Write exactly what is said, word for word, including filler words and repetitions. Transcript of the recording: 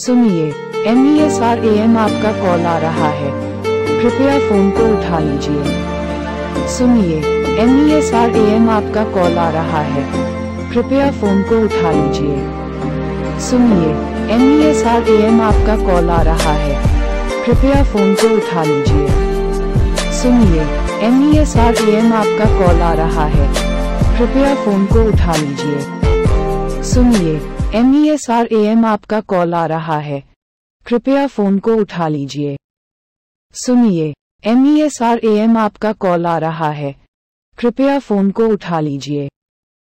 सुनिए, M E S R A M आपका call आ रहा है, कृपया फोन को उठा लीजिए। सुनिए, M E S R A M आपका कॉल आ रहा है, कृपया फोन को उठा लीजिए। सुनिए, M E S R A M आपका कॉल आ रहा है, कृपया फोन को उठा लीजिए। सुनिए, M E S R A M आपका कॉल आ रहा है, कृपया फोन को उठा लीजिए। सुनिए, M E S R A M आपका कॉल आ रहा है, कृपया फोन को उठा लीजिए। सुनिए, M E S R A M आपका कॉल आ रहा है, कृपया फोन को उठा लीजिए।